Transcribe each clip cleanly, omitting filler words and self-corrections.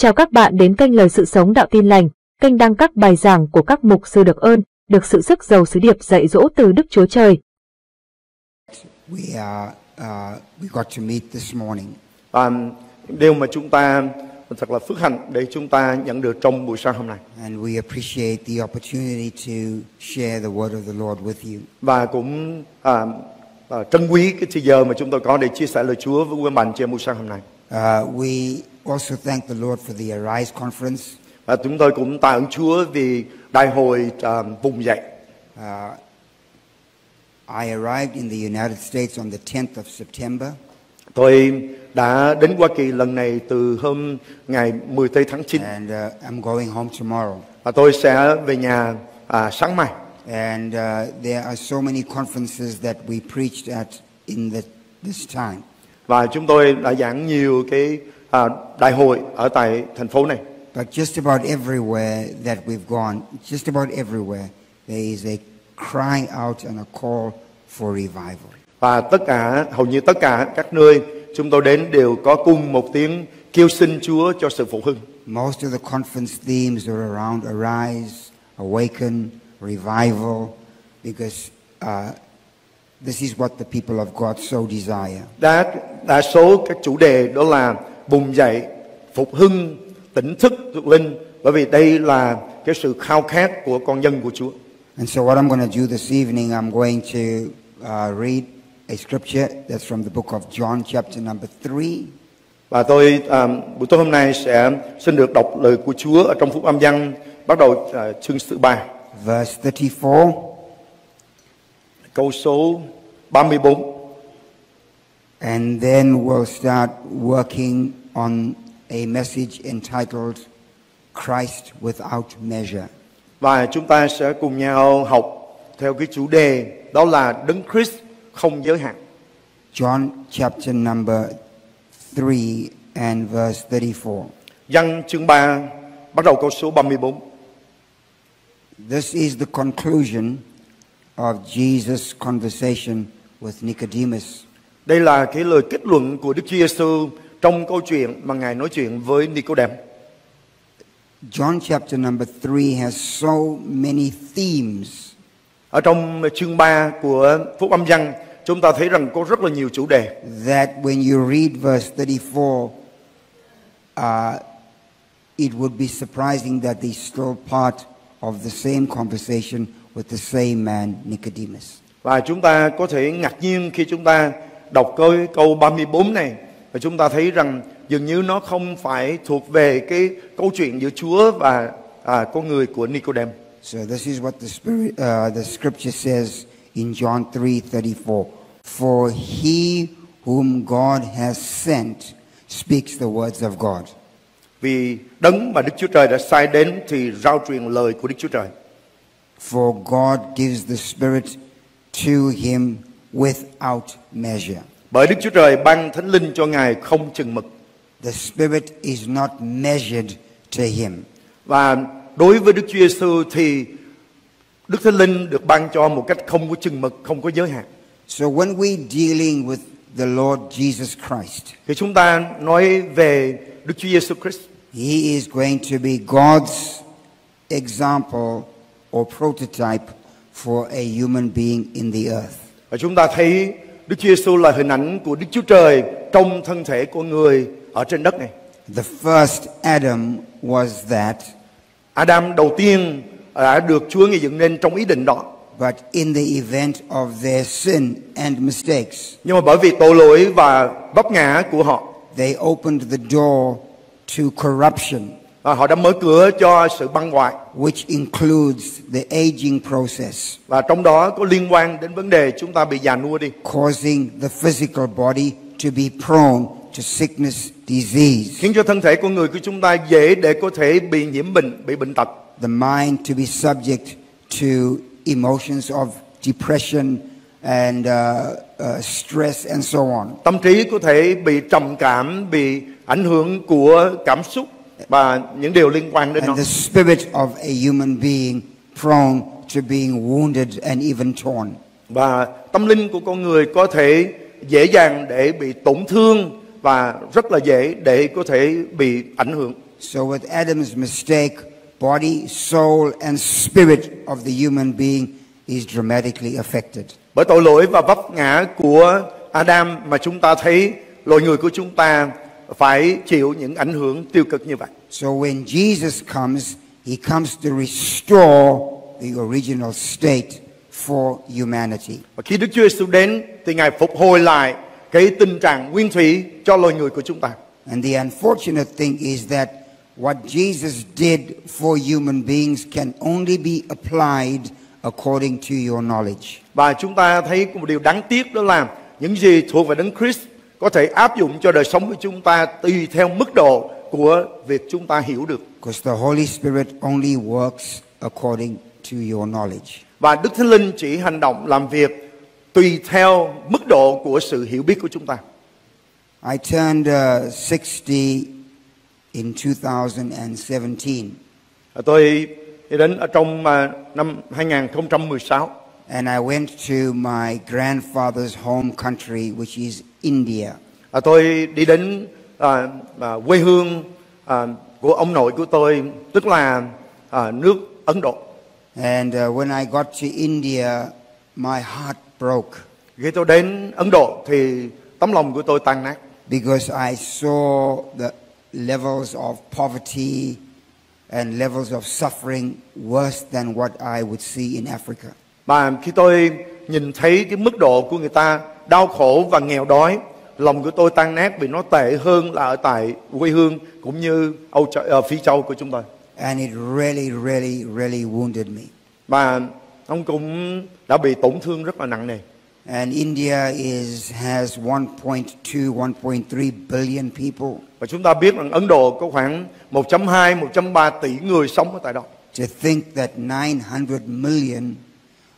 Chào các bạn đến kênh Lời Sự Sống Đạo Tin Lành, kênh đăng các bài giảng của các mục sư được ơn, được sự sức giàu sứ điệp dạy dỗ từ Đức Chúa Trời. We got to meet this morning. Điều mà chúng ta thật là phước hạnh để chúng ta nhận được trong buổi sáng hôm nay. And we appreciate the opportunity to share the word of the Lord with you. Và cũng trân quý cái thời giờ mà chúng tôi có để chia sẻ lời Chúa với quý bạn trên buổi sáng hôm nay. We also thank the Lord for the Arise Conference. Và chúng tôi cũng tạ ơn Chúa vì đại hội vùng dậy. I arrived in the United States on the 10th of September. Tôi đã đến Hoa Kỳ lần này từ hôm ngày 10 tháng 9. And I'm going home tomorrow. Và tôi sẽ về nhà sáng mai. And there are so many conferences that we preached at in this time. Và chúng tôi đã giảng nhiều cái đại hội ở tại thành phố này. But just about everywhere that we've gone, just about everywhere, there is a cry out and a call for revival. Và hầu như tất cả các nơi chúng tôi đến đều có cùng một tiếng kêu xin Chúa cho sự phục hưng. Most of the conference themes are around arise, awaken, revival, because this is what the people of God so desire. Đa số các chủ đề đó là bùng dậy, phục hưng, tỉnh thức thuộc linh, bởi vì đây là cái sự khao khát của con dân của Chúa. And so what I'm going to do this evening, I'm going to read a scripture that's from the book of John chapter number 3. Và tôi buổi tối hôm nay sẽ xin được đọc lời của Chúa ở trong Phúc Âm Giăng, bắt đầu chương thứ 3. Verse 34. Câu số 34. And then we'll start working on a message entitled Christ Without Measure. Và chúng ta sẽ cùng nhau học theo cái chủ đề đó là Đấng Christ không giới hạn. John chapter number 3 and verse 34. Giăng chương 3 bắt đầu câu số 34. This is the conclusion of Jesus' conversation with Nicodemus. Đây là cái lời kết luận của Đức Chúa Giêsu trong câu chuyện mà Ngài nói chuyện với Nicodemus. John chapter number 3 has so many themes. Ở trong chương 3 của Phúc Âm Giăng, chúng ta thấy rằng có rất là nhiều chủ đề. That when you read verse 34, it would be surprising that they're still part of the same conversation with the same man Nicodemus. Và chúng ta có thể ngạc nhiên khi chúng ta đọc câu 34 này, và chúng ta thấy rằng dường như nó không phải thuộc về cái câu chuyện giữa Chúa và con người của Nicodemus. So this is what the scripture says in John 3:34. For he whom God has sent speaks the words of God. Vì Đấng mà Đức Chúa Trời đã sai đến thì rao truyền lời của Đức Chúa Trời. For God gives the Spirit to him without measure. Bởi Đức Chúa Trời ban Thánh Linh cho Ngài không chừng mực. The Spirit is not measured to him. Và đối với Đức Chúa Giêsu thì Đức Thánh Linh được ban cho một cách không có chừng mực, không có giới hạn. So when we dealing with the Lord Jesus Christ, khi chúng ta nói về Đức Chúa Giêsu Christ, he is going to be God's example or prototype for a human being in the earth. Và chúng ta thấy Đức Chúa Giêsu là hình ảnh của Đức Chúa Trời trong thân thể của người ở trên đất này. The first Adam was that. Adam đầu tiên đã được Chúa gây dựng nên trong ý định đó. But in the event of their sin and mistakes, nhưng mà bởi vì tội lỗi và vấp ngã của họ, they opened the door to corruption. Và họ đã mở cửa cho sự băng hoại, which includes the aging process. Và trong đó có liên quan đến vấn đề chúng ta bị già nua đi, causing the physical body to be prone to sickness, disease. Khiến cho thân thể của người của chúng ta dễ để có thể bị nhiễm bệnh, bị bệnh tật. The mind to be subject to emotions of depression and stress and so on. Tâm trí có thể bị trầm cảm, bị ảnh hưởng của cảm xúc và những điều liên quan đến nó. And the spirit of a human being prone to being wounded and even torn. Và tâm linh của con người có thể dễ dàng để bị tổn thương và rất là dễ để có thể bị ảnh hưởng. So with Adam's mistake, body, soul and spirit of the human being is dramatically affected. Bởi tội lỗi và vấp ngã của Adam mà chúng ta thấy loài người của chúng ta phải chịu những ảnh hưởng tiêu cực như vậy. So when Jesus comes, he comes to restore the original state for humanity. Và khi Đức Chúa Giêsu đến thì Ngài phục hồi lại cái tình trạng nguyên thủy cho loài người của chúng ta. And the unfortunate thing is that what Jesus did for human beings can only be applied according to your knowledge. Và chúng ta thấy một điều đáng tiếc đó là những gì thuộc về Đấng Christ có thể áp dụng cho đời sống của chúng ta tùy theo mức độ của việc chúng ta hiểu được. Because the Holy Spirit only works according to your knowledge. Và Đức Thánh Linh chỉ hành động làm việc tùy theo mức độ của sự hiểu biết của chúng ta. I turned 60 in 2017. Tôi đến trong năm 2016. And I went to my grandfather's home country, which is India. Tôi đi đến quê hương của ông nội của tôi, tức là nước Ấn Độ. And when I got to India, my heart broke. Khi tôi đến Ấn Độ thì tấm lòng của tôi tan nát. Because I saw the levels of poverty and levels of suffering worse than what I would see in Africa. Và khi tôi nhìn thấy cái mức độ của người ta đau khổ và nghèo đói, lòng của tôi tan nát vì nó tệ hơn là ở tại quê hương cũng như Phi Châu của chúng tôi. And it really wounded me. Và ông cũng đã bị tổn thương rất là nặng nề. And India has 1.2-1.3 billion people. Và chúng ta biết rằng Ấn Độ có khoảng 1.2-1.3 tỷ người sống ở tại đó. To think that 900 million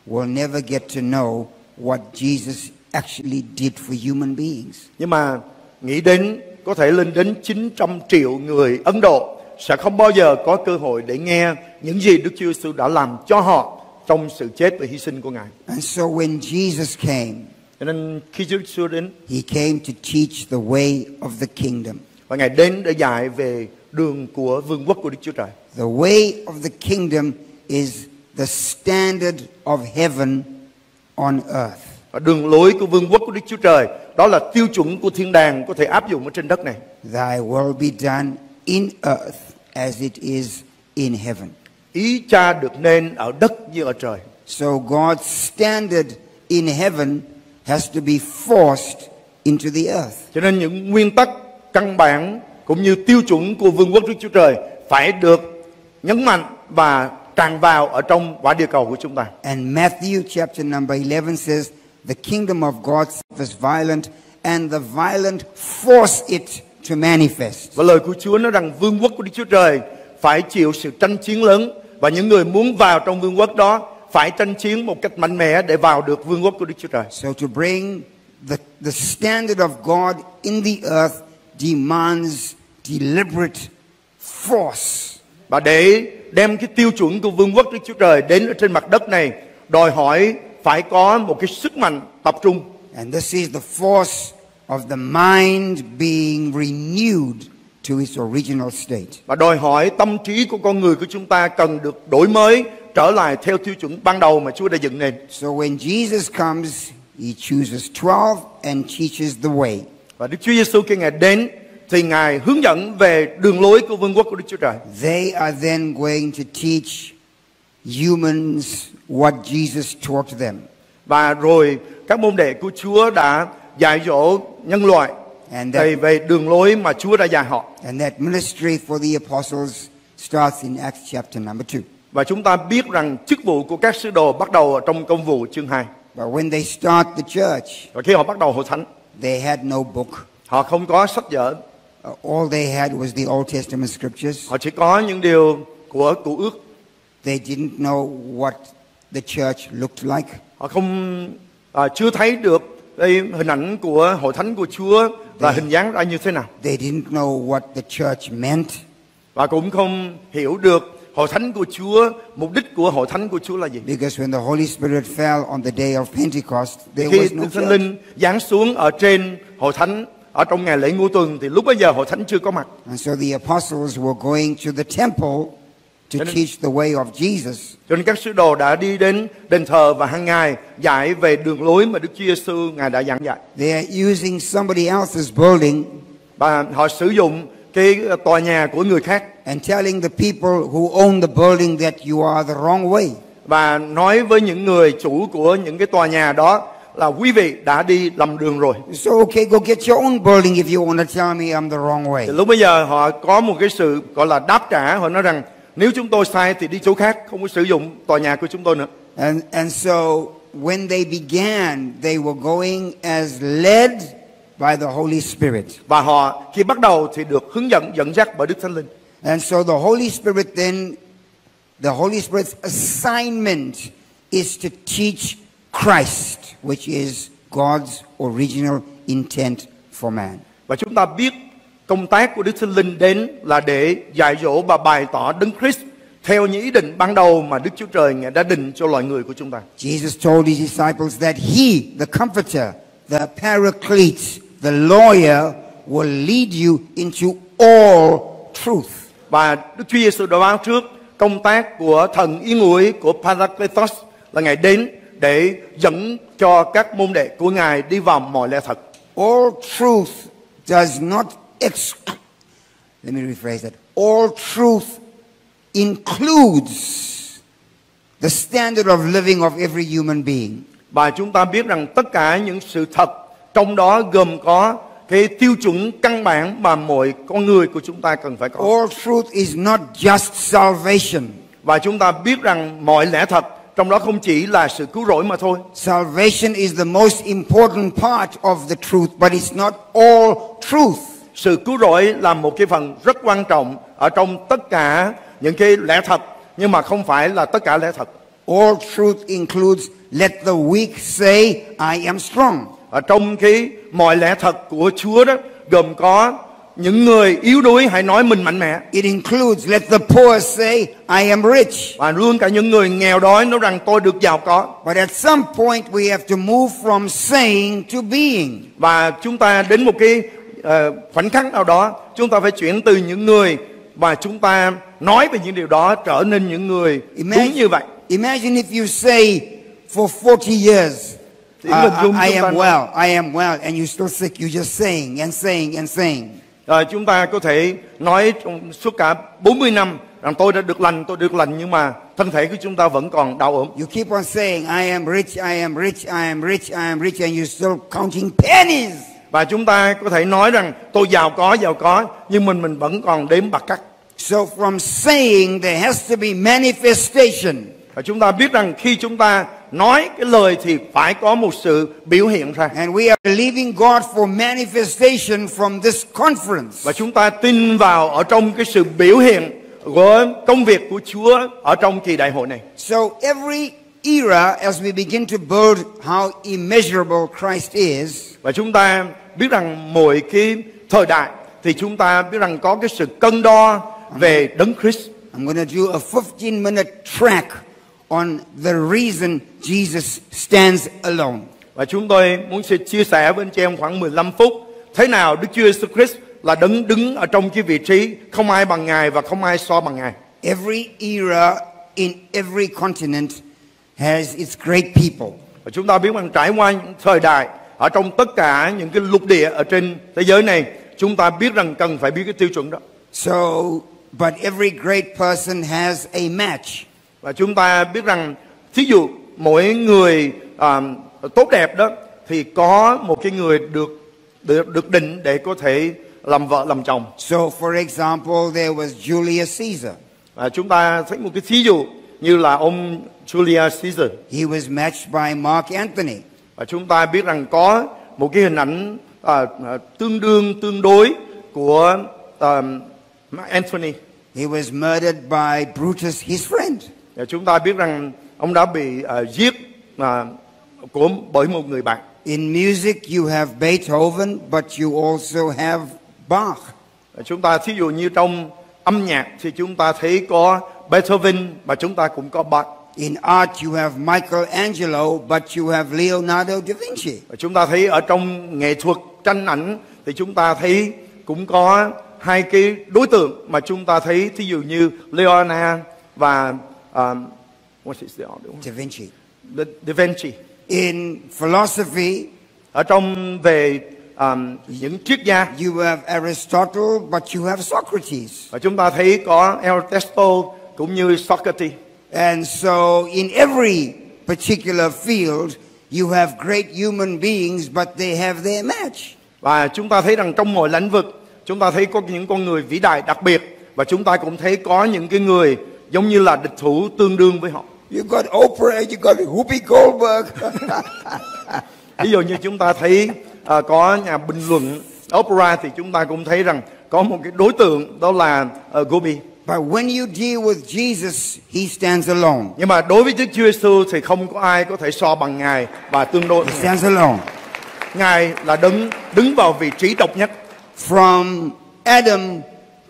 will never get to know what Jesus actually did for human beings. Nhưng mà nghĩ đến có thể lên đến 900 triệu người Ấn Độ sẽ không bao giờ có cơ hội để nghe những gì Đức Chúa Giêsu đã làm cho họ trong sự chết và hy sinh của Ngài. And so when Jesus came, nên khi Chúa Giêsu đến, he came to teach the way of the kingdom. Và Ngài đến để dạy về đường của vương quốc của Đức Chúa Trời. The way of the kingdom is the standard of heaven on earth. Và đường lối của vương quốc của Đức Chúa Trời đó là tiêu chuẩn của thiên đàng có thể áp dụng ở trên đất này. Thy will be done in earth as it is in heaven. Ý Cha được nên ở đất như ở trời. So God's standard in heaven has to be forced into the earth. Cho nên những nguyên tắc căn bản cũng như tiêu chuẩn của vương quốc Đức Chúa Trời phải được nhấn mạnh và tràn vào ở trong quả địa cầu của chúng ta. And Matthew chapter number 11 says the kingdom of God is violent and the violent force it to manifest. Và lời của Chúa nói rằng vương quốc của Đức Chúa Trời phải chịu sự tranh chiến lớn và những người muốn vào trong vương quốc đó phải tranh chiến một cách mạnh mẽ để vào được vương quốc của Đức Chúa Trời. So to bring the standard of God in the earth demands deliberate force. Và để đem cái tiêu chuẩn của vương quốc Đức Chúa Trời đến ở trên mặt đất này đòi hỏi phải có một cái sức mạnh tập trung. And this is the force of the mind being renewed to its original state. Và đòi hỏi tâm trí của con người của chúng ta cần được đổi mới trở lại theo tiêu chuẩn ban đầu mà Chúa đã dựng nên. So when Jesus comes, he chooses 12 and teaches the way. Và Đức Chúa Giêsu khi Ngài đến thì Ngài hướng dẫn về đường lối của vương quốc của Đức Chúa Trời. They are then going to teach humans what Jesus taught them. Và rồi các môn đệ của Chúa đã dạy dỗ nhân loại thầy về đường lối mà Chúa đã dạy họ. And that ministry for the apostles starts in Acts chapter number 2. Và chúng ta biết rằng chức vụ của các sứ đồ bắt đầu ở trong Công vụ chương 2. But when they start the church, và khi họ bắt đầu hội thánh, they had no book. Họ không có sách vở. All they had was the Old Testament scriptures. Họ chỉ có những điều của Cựu Ước. They didn't know what the church looked like. Họ chưa thấy được hình ảnh của hội thánh của Chúa là hình dáng ra như thế nào. They didn't know what the church meant. Và cũng không hiểu được hội thánh của Chúa, mục đích của hội thánh của Chúa là gì. Because when the Holy Spirit fell on the day of Pentecost, there was no church. Khi Đức Thánh Linh giáng xuống ở trên hội thánh Ở trong ngày lễ Ngũ Tuần thì lúc bấy giờ hội thánh chưa có mặt. And so the apostles were going to the temple to teach the way of Jesus. Cho nên các sứ đồ đã đi đến đền thờ và hàng ngày dạy về đường lối mà Đức Chúa Giêsu ngài đã giảng dạy. They are using somebody else's building. Và họ sử dụng cái tòa nhà của người khác. And telling the people who own the building that you are the wrong way. Và nói với những người chủ của những cái tòa nhà đó là quý vị đã đi lầm đường rồi. So okay, go get your own building if you want to tell me I'm the wrong way. Thì lúc bây giờ họ có một cái sự gọi là đáp trả, họ nói rằng nếu chúng tôi sai thì đi chỗ khác, không có sử dụng tòa nhà của chúng tôi nữa. And so when they began, they were going as led by the Holy Spirit. Và họ khi bắt đầu thì được hướng dẫn dẫn dắt bởi Đức Thánh Linh. And so the Holy Spirit then, the Holy Spirit's assignment is to teach Christ, which is God's original intent for man. Và chúng ta biết công tác của Đức Thánh Linh đến là để dạy dỗ và bày tỏ Đấng Christ theo những ý định ban đầu mà Đức Chúa Trời ngài đã định cho loài người của chúng ta. Jesus told his disciples that he, the comforter, the paraclete, the lawyer will lead you into all truth. Và Đức Chúa Giêsu đã báo trước công tác của thần ý ngụy, của Paracletos, là ngài đến để dẫn cho các môn đệ của ngài đi vào mọi lẽ thật. All truth does not exclude. Let me rephrase that. All truth includes the standard of living of every human being. Và chúng ta biết rằng tất cả những sự thật trong đó gồm có cái tiêu chuẩn căn bản mà mỗi con người của chúng ta cần phải có. All truth is not just salvation. Và chúng ta biết rằng mọi lẽ thật trong đó không chỉ là sự cứu rỗi mà thôi. Salvation is the most important part of the truth, but it's not all truth. Sự cứu rỗi là một cái phần rất quan trọng ở trong tất cả những cái lẽ thật, nhưng mà không phải là tất cả lẽ thật. All truth includes let the weak say I am strong. Ở trong cái mọi lẽ thật của Chúa đó gồm có những người yếu đuối hãy nói mình mạnh mẽ. It includes let the poor say I am rich. Và luôn cả những người nghèo đói nói rằng tôi được giàu có. But at some point we have to move from saying to being. Và chúng ta đến một cái khoảnh khắc nào đó chúng ta phải chuyển từ những người mà chúng ta nói về những điều đó trở nên những người đúng như vậy. Imagine if you say for 40 years I am well and you still sick, you just saying and saying and saying. Rồi chúng ta có thể nói suốt cả 40 năm rằng tôi được lành nhưng mà thân thể của chúng ta vẫn còn đau ốm. You keep on saying I am rich, I am rich, I am rich, I am rich and you still counting pennies. Và chúng ta có thể nói rằng tôi giàu có nhưng mình vẫn còn đếm bạc cắt. So from saying there has to be manifestation. Và chúng ta biết rằng khi chúng ta nói cái lời thì phải có một sự biểu hiện ra. And we are believing God for manifestation from this conference. Và chúng ta tin vào ở trong cái sự biểu hiện của công việc của Chúa ở trong kỳ đại hội này. So every era as we begin to build how immeasurable Christ is. Và chúng ta biết rằng mỗi cái thời đại thì chúng ta biết rằng có cái sự cân đo về Đấng Christ. I'm going to do a 15-minute track on the reason Jesus stands alone. Và chúng tôi muốn sẽ chia sẻ với anh chị em khoảng 15 phút thế nào Đức Chúa Jesus Christ là đấng đứng ở trong cái vị trí không ai bằng ngài và không ai so bằng ngài. Every era in every continent has its great people. Và chúng ta biết rằng trải qua những thời đại ở trong tất cả những cái lục địa ở trên thế giới này, chúng ta biết rằng cần phải biết cái tiêu chuẩn đó. So, but every great person has a match. Và chúng ta biết rằng thí dụ mỗi người tốt đẹp đó thì có một cái người được định để có thể làm vợ làm chồng. So for example there was Julius Caesar. Và chúng ta thấy một cái thí dụ như là ông Julius Caesar. He was matched by Mark Anthony. Và chúng ta biết rằng có một cái hình ảnh tương đối của Mark Anthony. He was murdered by Brutus, his friend. Và chúng ta biết rằng ông đã bị giết bởi một người bạn. In music you have Beethoven, but you also have Bach. Và chúng ta thí dụ như trong âm nhạc thì chúng ta thấy có Beethoven và chúng ta cũng có Bach. In art you have Michelangelo, but you have Leonardo da Vinci. Chúng ta thấy ở trong nghệ thuật tranh ảnh thì chúng ta thấy cũng có hai cái đối tượng mà chúng ta thấy, thí dụ như Leonardo và Da Vinci. In philosophy, ở trong về những triết gia, you have Aristotle but you have Socrates. Và chúng ta thấy có Aristotle cũng như Socrates. And so in every particular field you have great human beings but they have their match. Và chúng ta thấy rằng trong mọi lĩnh vực chúng ta thấy có những con người vĩ đại đặc biệt, và chúng ta cũng thấy có những cái người giống như là địch thủ tương đương với họ. You got Oprah, you got Whoopi Goldberg. Ví dụ như chúng ta thấy có nhà bình luận Oprah, thì chúng ta cũng thấy rằng có một cái đối tượng đó là Gobi. But when you deal with Jesus, he stands alone. Nhưng mà đối với Đức Chúa Giêsu thì không có ai có thể so bằng Ngài và tương đối. He stands alone. Ngài là đứng vào vị trí độc nhất. From Adam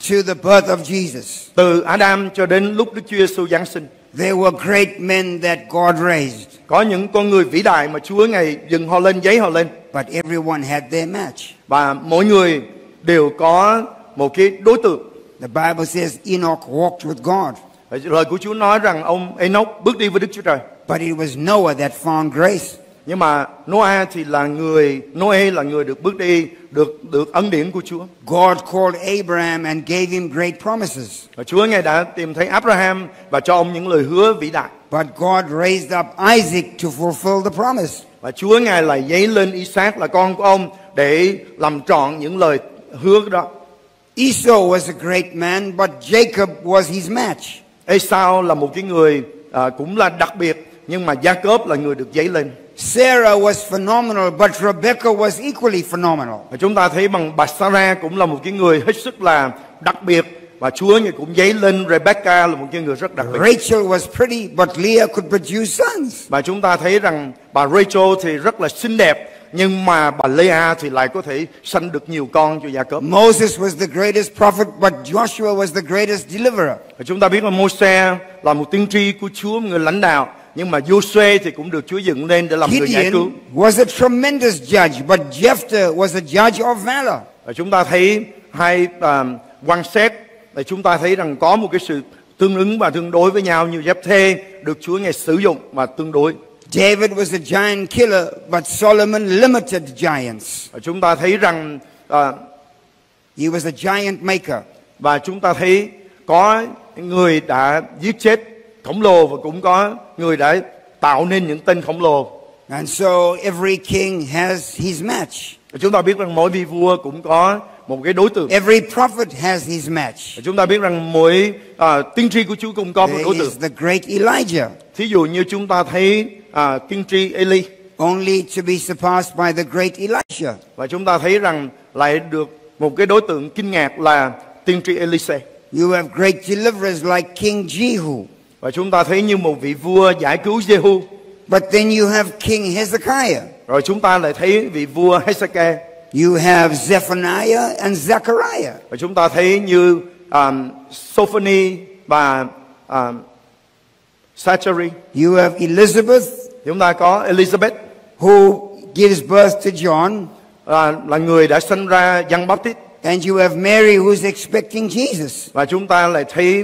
to the birth of Jesus. Từ Adam cho đến lúc Đức Chúa Giêsu giáng sinh. There were great men that God raised. Có những con người vĩ đại mà Chúa Ngài dựng họ lên, giấy họ lên. But everyone had their match. Và mỗi người đều có một cái đối tượng. The Bible says Enoch walked with God. Lời của Chúa nói rằng ông Enoch bước đi với Đức Chúa Trời. But it was Noah that found grace. Nhưng mà Noah thì là người được bước đi, được ân điển của Chúa. God called Abraham and gave him great promises. Và Chúa Ngài đã tìm thấy Abraham và cho ông những lời hứa vĩ đại. But God raised up Isaac to fulfill the promise. Và Chúa Ngài lại dấy lên Isaac là con của ông để làm trọn những lời hứa đó. Esau was a great man, but Jacob was his match. Esau là một cái người cũng là đặc biệt, nhưng mà Jacob là người được dấy lên. Sarah was phenomenal, but Rebecca was equally phenomenal. Và chúng ta thấy bằng bà Sarah cũng là một cái người hết sức là đặc biệt, và Chúa Ngài cũng dấy lên Rebecca là một cái người rất đặc biệt. Rachel was pretty, but Leah could produce sons. Và chúng ta thấy rằng bà Rachel thì rất là xinh đẹp, nhưng mà bà Leah thì lại có thể sanh được nhiều con cho Gia-cốp. Moses was the greatest prophet, but Joshua was the greatest deliverer. Và chúng ta biết là Môi-se là một tiên tri của Chúa, người lãnh đạo. Nhưng mà Joshua thì cũng được Chúa dựng lên để làm người giải cứu. Was a tremendous judge, but Jephthah was a judge of valor. Và chúng ta thấy hai quan xét, và chúng ta thấy rằng có một cái sự tương ứng và tương đối với nhau, như Jephthah được Chúa Ngài sử dụng và tương đối. David was a giant killer, but Solomon limited giants. Và chúng ta thấy rằng he was a giant maker. Và chúng ta thấy có người đã giết chết khổng lồ, và cũng có người đã tạo nên những tên khổng lồ. And so every king has his match. Và chúng ta biết rằng mỗi vị vua cũng có một cái đối tượng. Every prophet has his match. Và chúng ta biết rằng mỗi tiên tri của Chúa cũng có một đối tượng. There is the great Elijah. Thí dụ như chúng ta thấy tiên tri Eli. Only to be surpassed by the great Elisha. Và chúng ta thấy rằng lại được một cái đối tượng kinh ngạc là tiên tri Elisha. You have great deliverers like King Jehu. Và chúng ta thấy như một vị vua giải cứu Jehu. But then you have King Hezekiah. Rồi chúng ta lại thấy vị vua Hezekiah. You have Zephaniah and Zechariah. Và chúng ta thấy như Sophoni và Zachary. You have Elizabeth. Chúng ta có Elizabeth, who gives birth to John, là người đã sinh ra John Baptist. And you have Mary who's expecting Jesus. Và chúng ta lại thấy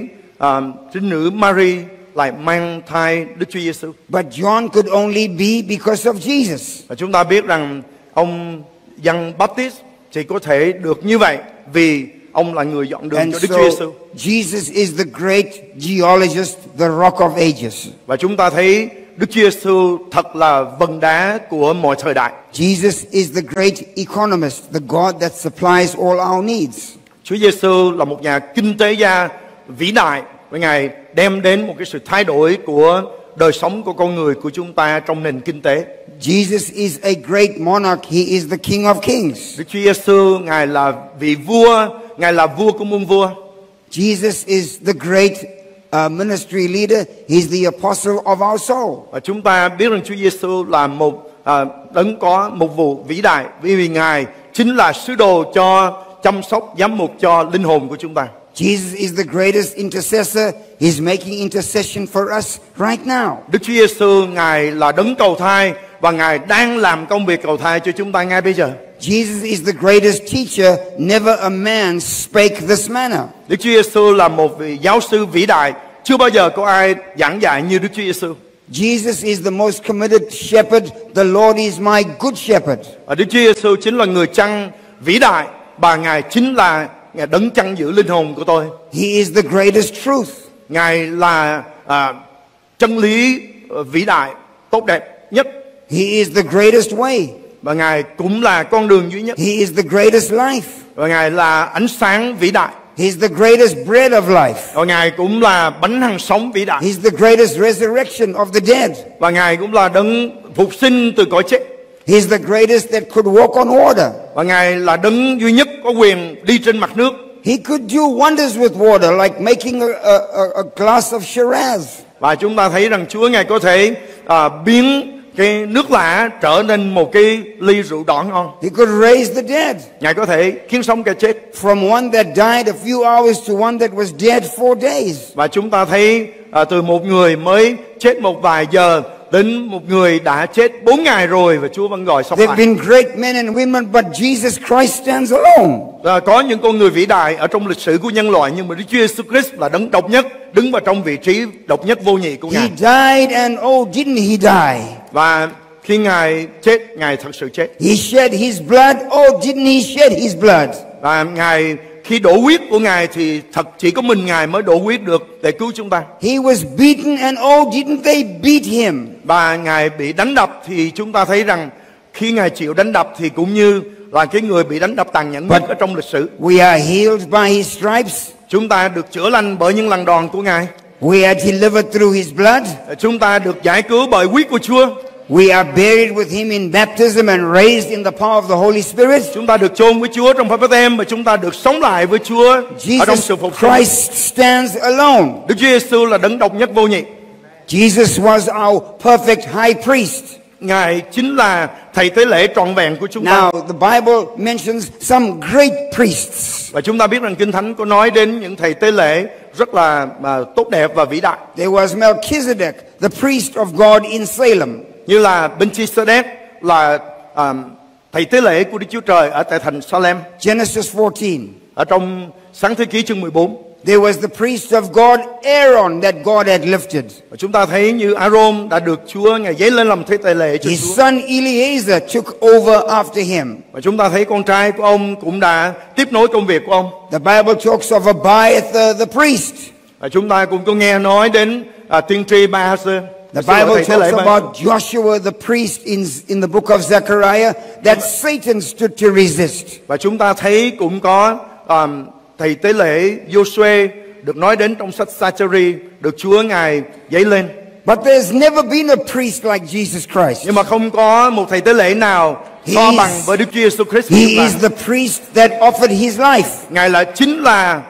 trinh nữ Mary lại mang thai Đức Chúa Giêsu. But John could only be because of Jesus. Và chúng ta biết rằng ông John Baptist chỉ có thể được như vậy vì ông là người dọn đường cho Đức Chúa Giêsu. Jesus is the great geologist, the rock of ages. Và chúng ta thấy Đức Chúa Giêsu thật là vầng đá của mọi thời đại. Jesus is the great economist, the God that supplies all our needs. Chúa Giêsu là một nhà kinh tế gia vĩ đại, và Ngài đem đến một cái sự thay đổi của đời sống của con người của chúng ta trong nền kinh tế. Jesus is a great monarch, he is the king of kings. Đức Chúa Giêsu, Ngài là vị vua, Ngài là vua của muôn vua. Jesus is the great ministry leader, he's the apostle of our soul. Và chúng ta biết rằng Chúa Giêsu là một đấng có một vụ vĩ đại, vì Ngài chính là sứ đồ cho chăm sóc, giám mục cho linh hồn của chúng ta. Jesus is the greatest intercessor. He's making intercession for us right now. Đức Chúa Giêsu, Ngài là đấng cầu thai, và Ngài đang làm công việc cầu thai cho chúng ta ngay bây giờ. Jesus is the greatest teacher, never a man spake this manner. Đức Chúa Giêsu là một vị giáo sư vĩ đại, chưa bao giờ có ai giảng dạy như Đức Chúa Giêsu. Jesus is the most committed shepherd, the Lord is my good shepherd. Đức Chúa Giêsu chính là người chăn vĩ đại, và Ngài chính là đấng chăn giữ linh hồn của tôi. He is the greatest truth. Ngài là chân lý vĩ đại, tốt đẹp nhất. He is the greatest way. Và Ngài cũng là con đường duy nhất. He is the greatest life. Và Ngài là ánh sáng vĩ đại. He's the greatest bread of life. Và Ngài cũng là bánh hằng sống vĩ đại. He's the greatest resurrection of the dead. Và Ngài cũng là đấng phục sinh từ cõi chết. He's the greatest that could walk on water. Và Ngài là đấng duy nhất có quyền đi trên mặt nước. He could do wonders with water, like making a glass of Shiraz. Và chúng ta thấy rằng Chúa Ngài có thể biến cái nước lạ trở nên một cái ly rượu đỏ ngon. He could raise the dead. Ngài có thể khiến sống kẻ chết. From one that died a few hours to one that was dead 4 days. Và chúng ta thấy từ một người mới chết một vài giờ đến một người đã chết 4 ngày rồi và Chúa vẫn gọi sống lại. There've been great men and women, but Jesus Christ stands alone. Và có những con người vĩ đại ở trong lịch sử của nhân loại, nhưng mà Đức Chúa Jesus Christ là đấng độc nhất, đứng vào trong vị trí độc nhất vô nhị của Ngài. He died and oh, didn't he die? Và khi Ngài chết, Ngài thật sự chết. He shed his blood, oh, didn't he shed his blood? Và Ngài khi đổ huyết của Ngài thì thật chỉ có mình Ngài mới đổ huyết được để cứu chúng ta. He was beaten and oh, didn't they beat him? Và Ngài bị đánh đập thì chúng ta thấy rằng khi Ngài chịu đánh đập thì cũng như là cái người bị đánh đập tàn nhẫn nhất ở trong lịch sử. We are healed by his stripes. Chúng ta được chữa lành bởi những lần đòn của Ngài. We are delivered through his blood. Chúng ta được giải cứu bởi huyết của Chúa. We are buried with him in baptism and raised in the power of the Holy Spirit. Chúng ta được chôn với Chúa trong baptism và chúng ta được sống lại với Chúa ở trong sự phục sinh. Jesus Christ stands alone. Đức Chúa Giêsu là đấng độc nhất vô nhị. Jesus was our perfect high priest. Ngài chính là thầy tế lễ trọn vẹn của chúng ta. Now the Bible mentions some great priests. Và chúng ta biết rằng Kinh Thánh có nói đến những thầy tế lễ rất là tốt đẹp và vĩ đại. There was Melchizedek, the priest of God in Salem. Như là Melchizedek là thầy tế lễ của Đức Chúa Trời ở tại thành Salem. Genesis 14. Ở trong Sáng Thế Ký chương 14. There was the priest of God Aaron that God had lifted. Và chúng ta thấy như Aaron đã được Chúa Ngài dấy lên làm thầy tế lễ cho Chúa. His son Eliezer took over after him. Và chúng ta thấy con trai của ông cũng đã tiếp nối công việc của ông. The Bible talks of Abiathar the priest. Và chúng ta cũng có nghe nói đến tiên tri Abiathar. The Bible talks about Joshua the priest in the book of Zechariah that Satan stood to resist. Và chúng ta thấy cũng có thầy tế lễ Joshua được nói đến trong sách Sacchari được Chúa Ngài dấy lên. But there's never been a priest like Jesus Christ. Nhưng mà không có một thầy tế lễ nào so bằng với Đức Chúa Jesus Christ. He is the priest that offered his life. Ngài là chính là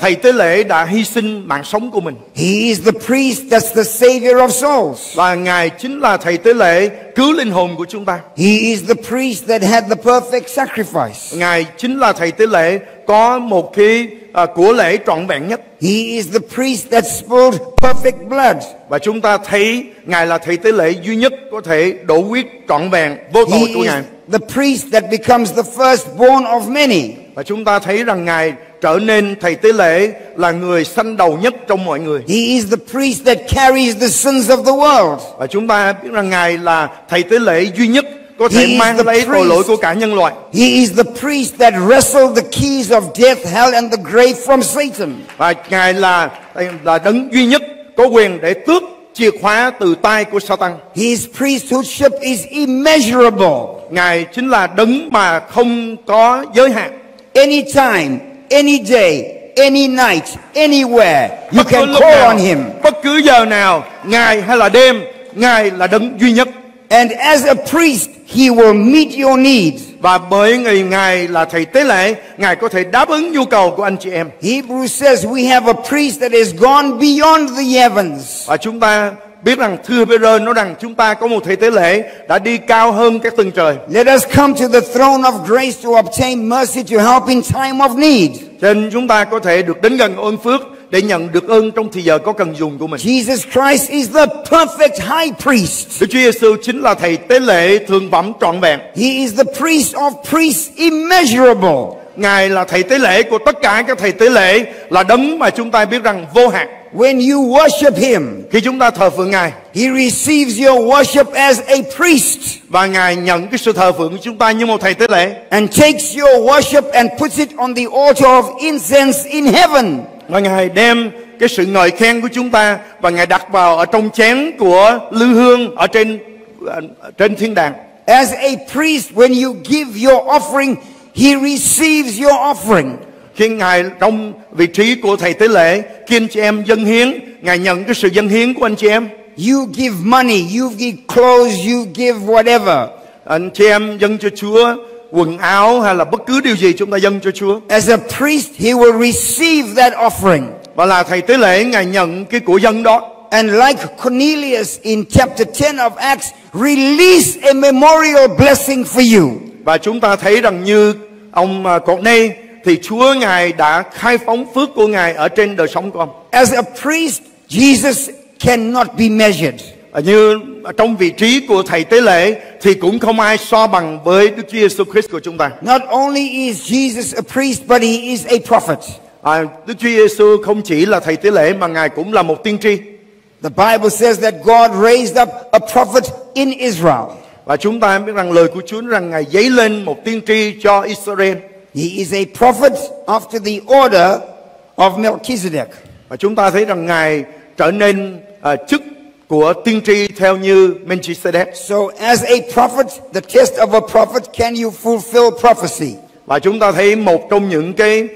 thầy tế lễ đã hy sinh mạng sống của mình. He is the priest that's the savior of souls. Và Ngài chính là thầy tế lễ cứu linh hồn của chúng ta. He is the priest that had the perfect sacrifice. Ngài chính là thầy tế lễ có một cái của lễ trọn vẹn nhất. He is the priest that spilled perfect blood. Và chúng ta thấy Ngài là thầy tế lễ duy nhất có thể đổ huyết trọn vẹn vô tội của Ngài. The priest that becomes the firstborn of many. Và chúng ta thấy rằng Ngài trở nên thầy tế lễ là người sanh đầu nhất trong mọi người. He is the priest that carries the sins of the world. Và chúng ta biết rằng Ngài là thầy tế lễ duy nhất có thể mang lấy tội lỗi của cả nhân loại. He is the priest that wrestled the keys of death, hell and the grave from Satan. Và Ngài là đấng duy nhất có quyền để tước chìa khóa từ tay của Satan. His priesthood is immeasurable. Ngài chính là đấng mà không có giới hạn. Anytime, any day, any night, anywhere, you can call on him. Bất cứ giờ nào, ngày hay là đêm, Ngài là đấng duy nhất. And as a priest, he will meet your needs. Và bởi Ngài là thầy tế lễ, Ngài có thể đáp ứng nhu cầu của anh chị em. Hebrew says we have a priest that has gone beyond the heavens. Và chúng ta biết rằng thưa Pêrô nói rằng chúng ta có một thầy tế lễ đã đi cao hơn các tầng trời. Let us come to the throne of grace to obtain mercy to help in time of need. Cho nên chúng ta có thể được đến gần ơn phước để nhận được ơn trong thì giờ có cần dùng của mình. Jesus Christ is the perfect high priest. Đức Chúa Giêsu chính là thầy tế lễ thường phẩm trọn vẹn. He is the priest of priests immeasurable. Ngài là thầy tế lễ của tất cả các thầy tế lễ, là đấng mà chúng ta biết rằng vô hạn. When you worship him, khi chúng ta thờ phượng Ngài, he receives your worship as a priest. Và Ngài nhận cái sự thờ phượng của chúng ta như một thầy tế lễ. And takes your worship and puts it on the altar of incense in heaven. Và Ngài đem cái sự ngợi khen của chúng ta và Ngài đặt vào ở trong chén của lư hương ở trên thiên đàng. As a priest, when you give your offering, he receives your offering. Khi Ngài trong vị trí của thầy tế lễ, khi anh chị em dâng hiến, Ngài nhận cái sự dâng hiến của anh chị em. You give money, you give clothes, you give whatever. Anh chị em dâng cho Chúa quần áo hay là bất cứ điều gì chúng ta dâng cho Chúa. As a priest, he will receive that offering. Và là thầy tế lễ, Ngài nhận cái của dâng đó. And like Cornelius in chapter 10 of Acts, release a memorial blessing for you. Và chúng ta thấy rằng như ông Cornelius thì Chúa Ngài đã khai phóng phước của Ngài ở trên đời sống của ông. As a priest, Jesus cannot be measured. Như trong vị trí của thầy tế lễ thì cũng không ai so bằng với Đức Chúa Jesus Christ của chúng ta. Not only is Jesus a priest, but he is a prophet. Đức Chúa Jesus không chỉ là thầy tế lễ mà Ngài cũng là một tiên tri. The Bible says that God raised up a prophet in Israel. Và chúng ta biết rằng lời của Chúa rằng Ngài dấy lên một tiên tri cho Israel. He is a prophet after the order of Melchizedek. Và chúng ta thấy rằng Ngài trở nên chức của tiên tri theo như Melchizedek. So as a prophet, the test of a prophet, can you fulfill prophecy? Và chúng ta thấy một trong những cái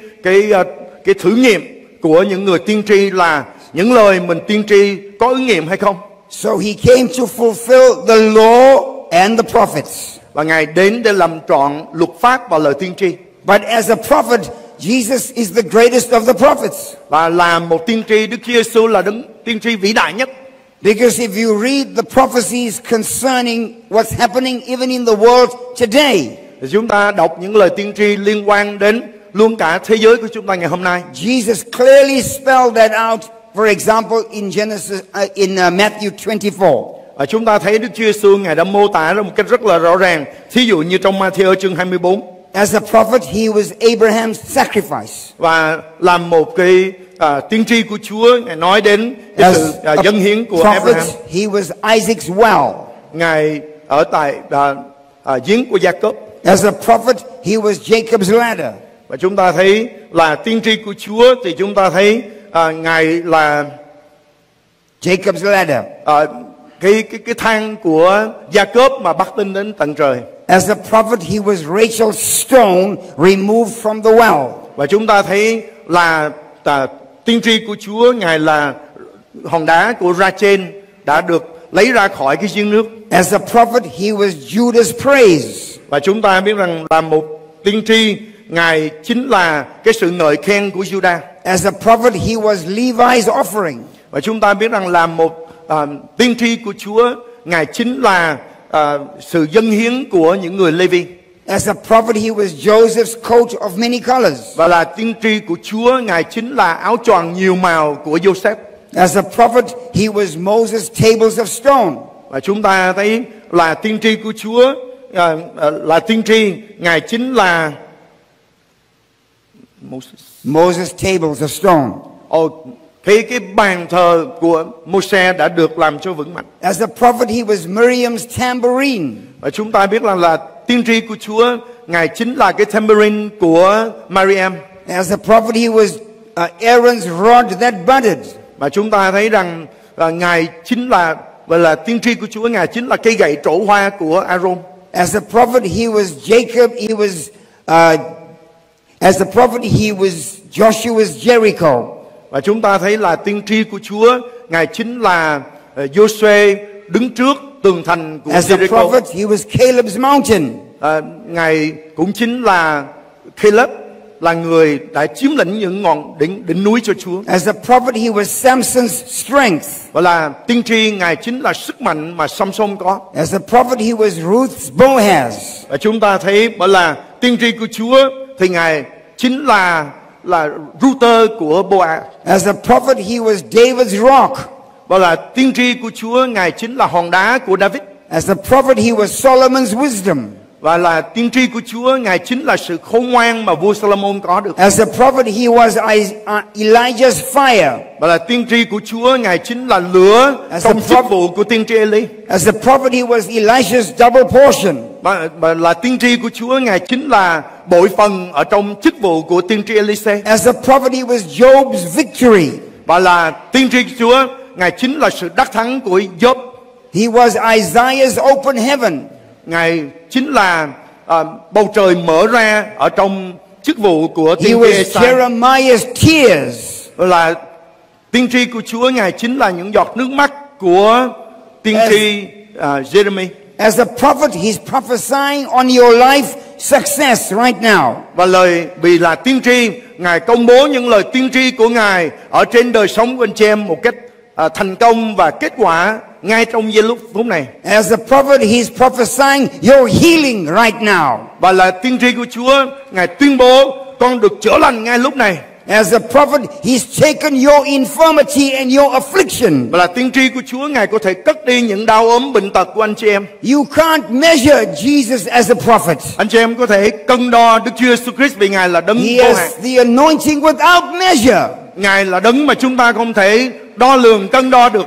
thử nghiệm của những người tiên tri là những lời mình tiên tri có ứng nghiệm hay không. So he came to fulfill the law and the prophets. Và Ngài đến để làm trọn luật pháp và lời tiên tri. But as a prophet, Jesus is the greatest of the prophets. Và là một tiên tri, Đức Chúa Giêsu là đấng tiên tri vĩ đại nhất. Because if you read the prophecies concerning what's happening even in the world today, chúng ta đọc những lời tiên tri liên quan đến luôn cả thế giới của chúng ta ngày hôm nay. Jesus clearly spelled that out. For example, in Matthew 24. Chúng ta thấy Đức Chúa Giêsu Ngài đã mô tả ra một cách rất là rõ ràng. Thí dụ như trong Ma-thi-ơ chương 24. As a prophet, he was Abraham's sacrifice. Và làm một cái tiên tri của Chúa, Ngài nói đến cái sự dâng hiến của Abraham. He was Isaac's well. Ngài ở tại giếng của Jacob. As a prophet, he was Jacob's ladder. Và chúng ta thấy là tiên tri của Chúa thì chúng ta thấy Ngài là Jacob's ladder. Cái thang của Jacob mà bắt tin đến tận trời. As a prophet, he was Rachel's stone removed from the well. Và chúng ta thấy là tiên tri của Chúa, Ngài là hòn đá của Rachel đã được lấy ra khỏi cái giếng nước. As a prophet, he was Judas' praise. Và chúng ta biết rằng là một tiên tri, Ngài chính là cái sự ngợi khen của Judas. As a prophet, he was Levi's offering. Và chúng ta biết rằng là một tiên tri của Chúa, Ngài chính là sự dâng hiến của những người Lê-vi. As a prophet, he was Joseph's coat of many colors. Và là tiên tri của Chúa, Ngài chính là áo choàng nhiều màu của Joseph. As a prophet, he was Moses' tables of stone. Và chúng ta thấy là tiên tri của Chúa, là tiên tri, Ngài chính là Moses' tables of stone. Cái bàn thờ của Moses đã được làm cho vững mạnh. As a prophet, he was Miriam's tambourine. Và chúng ta biết là tiên tri của Chúa, Ngài chính là cái tambourine của Miriam. As a prophet, he was Aaron's rod that budded. Và chúng ta thấy rằng Ngài chính là tiên tri của Chúa, Ngài chính là cây gậy trổ hoa của Aaron. As a prophet, he was Jacob. As a prophet, he was Joshua's Jericho. Và chúng ta thấy là tiên tri của Chúa, Ngài chính là Joshua đứng trước tường thành của Jericho. As a prophet, he was Caleb's mountain. Ngài cũng chính là Caleb, là người đã chiếm lĩnh những ngọn đỉnh núi cho Chúa. As a prophet, he was Samson's strength. Và là tiên tri, Ngài chính là sức mạnh mà Samson có. As a prophet, he was Ruth's Boaz. Và chúng ta thấy bởi là tiên tri của Chúa thì Ngài chính là router của Boaz. As the prophet, he was David's rock. Và là tiên tri của Chúa, Ngài chính là hòn đá của David. As the prophet, he was Solomon's wisdom. Và là tiên tri của Chúa, Ngài chính là sự khôn ngoan mà vua Solomon có được. As the prophet, he was Elijah's fire. Và là tiên tri của Chúa, Ngài chính là lửa trong chức vụ của tiên tri Eli. As the prophet, he was Elisha's double portion. Và là tiên tri của Chúa, Ngài chính là bội phần ở trong chức vụ của tiên tri Elisha. As the prophet, he was Job's victory. Và là tiên tri của Chúa, Ngài chính là sự đắc thắng của Job. He was Isaiah's open heaven. Ngài chính là bầu trời mở ra ở trong chức vụ của tiên tri Jeremiah's tears. Là tiên tri của Chúa, Ngài chính là những giọt nước mắt của tiên tri Jeremiah. As a prophet, he's prophesying on your life success right now. Và vì là tiên tri, Ngài công bố những lời tiên tri của Ngài ở trên đời sống của anh chị em một cách thành công và kết quả ngay trong giây phút này. As a prophet, he's prophesying your healing right now. Và là tiên tri của Chúa, Ngài tuyên bố con được chữa lành ngay lúc này. As a prophet, he's taken your infirmity and your affliction. Và là tiên tri của Chúa, Ngài có thể cất đi những đau ốm bệnh tật của anh chị em. You can't measure Jesus as a prophet. Anh chị em có thể cân đo Đức Chúa Jesus Christ vì Ngài là đấng vô hạn. The anointing without measure. Ngài là đấng mà chúng ta không thể đo lường cân đo được.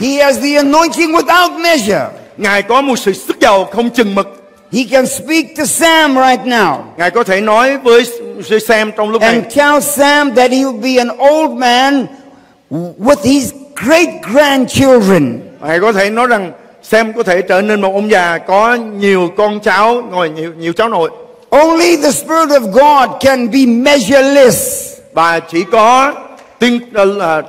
He has the anointing without measure. Ngài có một sự sức giàu không chừng mực. He can speak to Sam right now. Ngài có thể nói với Sam trong lúc này. And tell Sam that he will be an old man with his great grandchildren. Ngài có thể nói rằng Sam có thể trở nên một ông già có nhiều con cháu, ngồi nhiều cháu nội. Only the Spirit of God can be measureless. Và chỉ có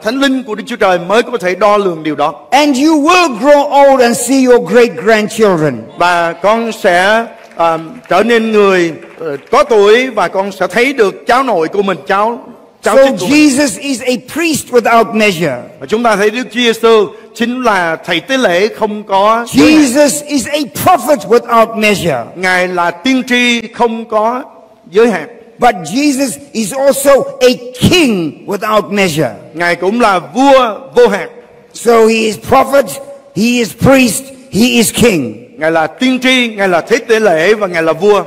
Thánh Linh của Đức Chúa Trời mới có thể đo lường điều đó. And you will grow old and see your great grandchildren. Và con sẽ trở nên người có tuổi và con sẽ thấy được cháu nội của mình, cháu So Jesus is a priest without measure. Và chúng ta thấy Đức Chúa Giêsu chính là thầy tế lễ không có. Jesus is a prophet without measure. Ngài là tiên tri không có giới hạn. But Jesus is also a king without measure. Ngài cũng là vua vô hạn. So he is prophet, he is priest, he is king. Ngài là tiên tri, Ngài là thầy tế lễ và Ngài là vua.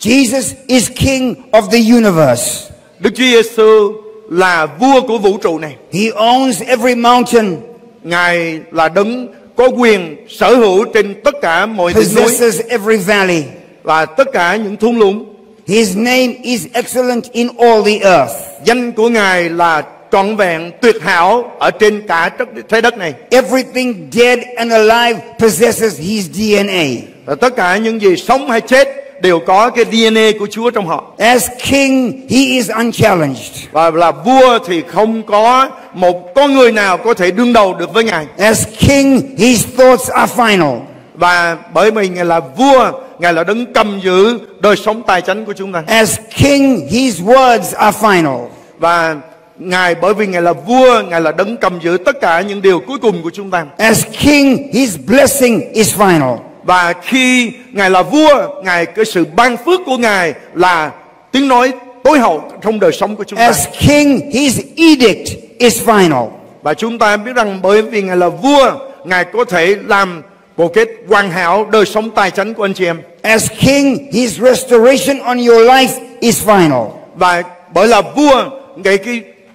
Jesus is king of the universe. Đức Chúa Giêsu là vua của vũ trụ này. He owns every mountain. Ngài là đấng có quyền sở hữu trên tất cả mọi đỉnh núi. Possesses every valley. Và tất cả những thung lũng. His name is excellent in all the earth. Danh của Ngài là trọn vẹn tuyệt hảo ở trên cả trái đất này. Everything dead and alive possesses his DNA. Và tất cả những gì sống hay chết đều có cái DNA của Chúa trong họ. As king, he is unchallenged. Và là vua thì không có một con người nào có thể đương đầu được với Ngài. As king, his thoughts are final. Và bởi vì Ngài là vua, Ngài là đấng cầm giữ đời sống tài chánh của chúng ta. As king, his words are final. Và Ngài, bởi vì Ngài là vua, Ngài là đấng cầm giữ tất cả những điều cuối cùng của chúng ta. As king, his blessing is final. Và khi Ngài là vua, Ngài, cái sự ban phước của Ngài là tiếng nói tối hậu trong đời sống của chúng ta. As king, his edict is final. Và chúng ta biết rằng bởi vì Ngài là vua, Ngài có thể làm một kết hoàn hảo đời sống tài chánh của anh chị em. As king, his restoration on your life is final. Và bởi là vua, cái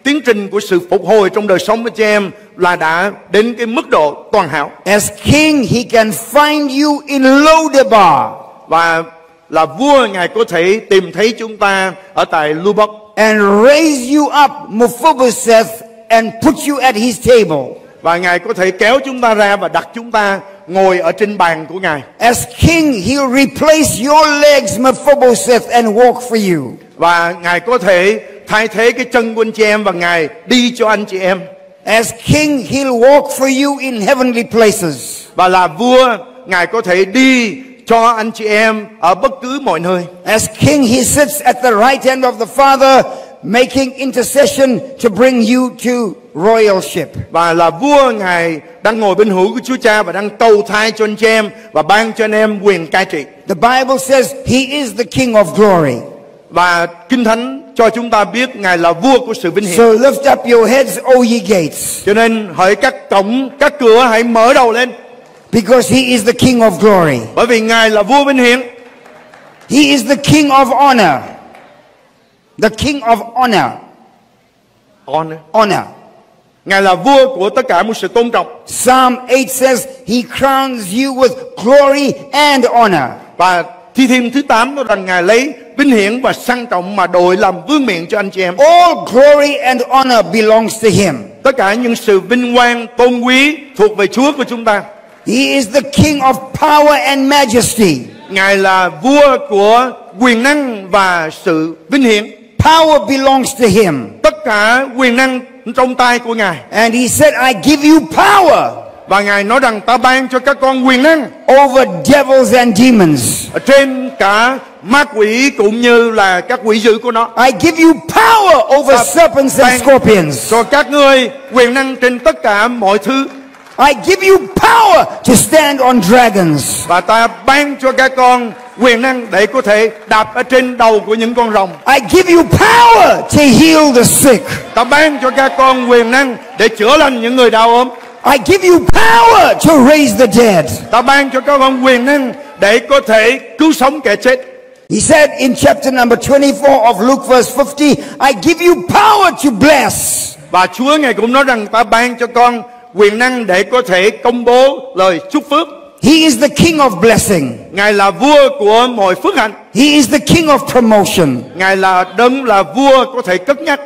tiến trình của sự phục hồi trong đời sống của anh chị em là đã đến cái mức độ toàn hảo. As king, he can find you in Lodibar. Và là vua, Ngài có thể tìm thấy chúng ta ở tại Lubbock. And raise you up, Mephibosheth, and put you at his table. Và Ngài có thể kéo chúng ta ra và đặt chúng ta ngồi ở trên bàn của Ngài. As king, he'll replace your legs, Mephibosheth, and walk for you. Và Ngài có thể thay thế cái chân của anh chị em và Ngài đi cho anh chị em. As king, he'll walk for you in heavenly places. Và là vua, Ngài có thể đi cho anh chị em ở bất cứ mọi nơi. As king, he sits at the right hand of the Father, making intercession to bring you to royalship. Và là vua, Ngài đang ngồi bên hữu của Chúa Cha và đang cầu thay cho anh chị em và ban cho anh em quyền cai trị. The Bible says he is the King of Glory. Và Kinh Thánh cho chúng ta biết Ngài là vua của sự vinh hiển. So lift up your heads, O ye gates. Cho nên hỡi các cổng, các cửa hãy mở đầu lên. Because he is the king of glory. Bởi vì Ngài là vua vinh hiển. He is the king of honor. The king of honor. Honor. Honor. Ngài là vua của tất cả một sự tôn trọng. Psalm 8 says he crowns you with glory and honor. Và Thi Thiên thứ 8 nói rằng Ngài lấy vinh hiển và sang trọng mà đội làm vương miện cho anh chị em. All glory and honor belongs to him. Tất cả những sự vinh quang, tôn quý thuộc về Chúa của chúng ta. He is the king of power and majesty. Ngài là vua của quyền năng và sự vinh hiển. Power belongs to him. Tất cả quyền năng trong tay của Ngài. And he said, I give you power. Và Ngài nói rằng ta ban cho các con quyền năng over devils and demons. Ở trên cả ma quỷ cũng như là các quỷ dữ của nó. I give you power over serpents and scorpions. Cho các ngươi quyền năng trên tất cả mọi thứ. I give you power to stand on dragons. Và ta ban cho các con quyền năng để có thể đạp ở trên đầu của những con rồng. I give you power to heal the sick. Ta ban cho các con quyền năng để chữa lành những người đau ốm. I give you power to raise the dead. Ta ban cho các con quyền năng để có thể cứu sống kẻ chết. He said in chapter number 24 of Luke verse 50, I give you power to bless. Và Chúa Ngài cũng nói rằng ta ban cho con quyền năng để có thể công bố lời chúc phước. He is the king of blessing. Ngài là vua của mọi phước hạnh. He is the king of promotion. Ngài là đấng là vua có thể cất nhắc.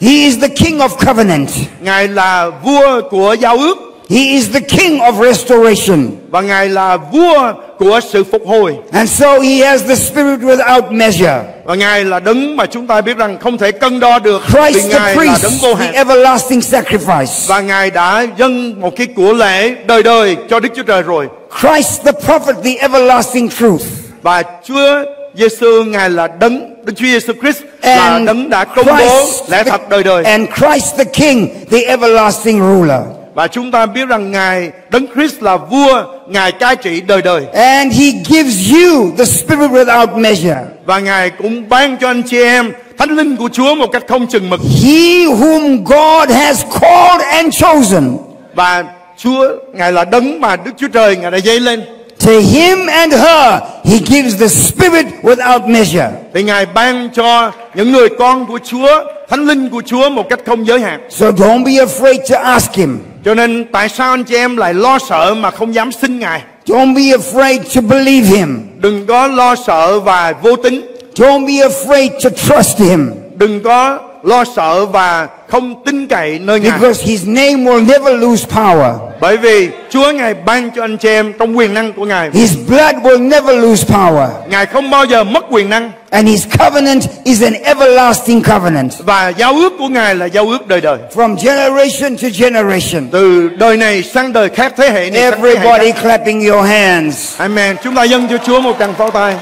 He is the king of covenant. Ngài là vua của giao ước. He is the king of restoration. Và Ngài là vua của sự phục hồi. And so he has the spirit without measure. Và Ngài là đấng mà chúng ta biết rằng không thể cân đo được. Christ vì Ngài the priest, là đấng vô hạn. The everlasting sacrifice. Và Ngài đã dâng một cái của lễ đời đời cho Đức Chúa Trời rồi. Christ the prophet, the everlasting truth. Và Chúa Giêsu Ngài là đấng, Đức Chúa Giêsu Christ là đấng đã công bố lẽ thật đời đời. And Christ the King, the everlasting ruler. Và chúng ta biết rằng Ngài Đấng Christ là vua, Ngài cai trị đời đời. And he gives you the spirit without measure. Và Ngài cũng ban cho anh chị em Thánh Linh của Chúa một cách không chừng mực. He whom God has called and chosen. Và Chúa Ngài là đấng mà Đức Chúa Trời Ngài đã dấy lên. To him and her he gives the spirit without measure. Thì Ngài ban cho những người con của Chúa Thánh Linh của Chúa một cách không giới hạn. So don't be afraid to ask him. Cho nên tại sao anh chị em lại lo sợ mà không dám xin Ngài? Don't be afraid to believe him. Đừng có lo sợ và vô tín. Don't be afraid to trust him. Đừng có lo sợ và không tin cậy nơi Ngài. Because his name will never lose power. Bởi vì Chúa Ngài ban cho anh chị em trong quyền năng của Ngài. His blood will never lose power. Ngài không bao giờ mất quyền năng. And his covenant is an everlasting covenant. Và giao ước của Ngài là giao ước đời đời. From generation to generation. Từ đời này sang đời khác, thế hệ này. Everybody clapping your hands. Amen. Chúng ta dâng cho Chúa một tràng pháo tay.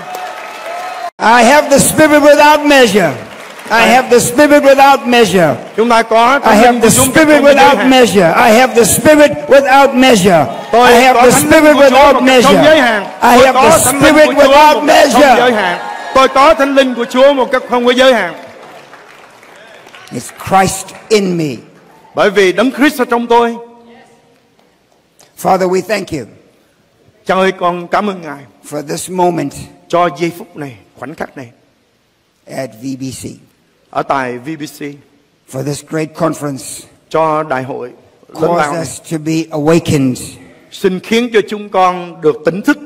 I have the spirit without measure. I have the spirit without measure. Chúng ta có. I have the spirit without measure. I have the spirit without measure. I have the spirit without measure. I have the spirit without measure. Tôi có Thánh Linh của Chúa một cách không có giới hạn. It's Christ in me. Bởi vì Đấng Christ ở trong tôi. Father, we thank you. Cha ơi, con cảm ơn Ngài for this moment, cho giây phút này, khoảnh khắc này at VBC. Ở tại VBC. For this great conference. Cho đại hội lớn lao. Cause us to be awakened. Xin khiến cho chúng con được tỉnh thức.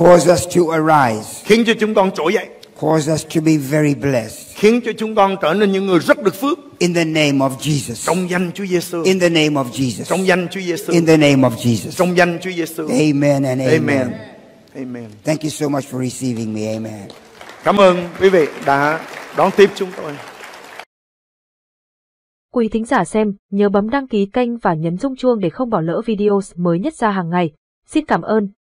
Cause us to arise. Khiến cho chúng con trỗi dậy. Cause us to be very blessed. Khiến cho chúng con trở nên những người rất được phước. In the name of Jesus. Trong danh Chúa Giêsu. In the name of Jesus. Trong danh Chúa Giêsu. In the name of Jesus. Trong danh Chúa Giêsu. Amen and amen. Amen. Amen. Thank you so much for receiving me. Amen. Cảm ơn quý vị đã đón tiếp chúng tôi. Quý thính giả xem, nhớ bấm đăng ký kênh và nhấn rung chuông để không bỏ lỡ video mới nhất ra hàng ngày. Xin cảm ơn.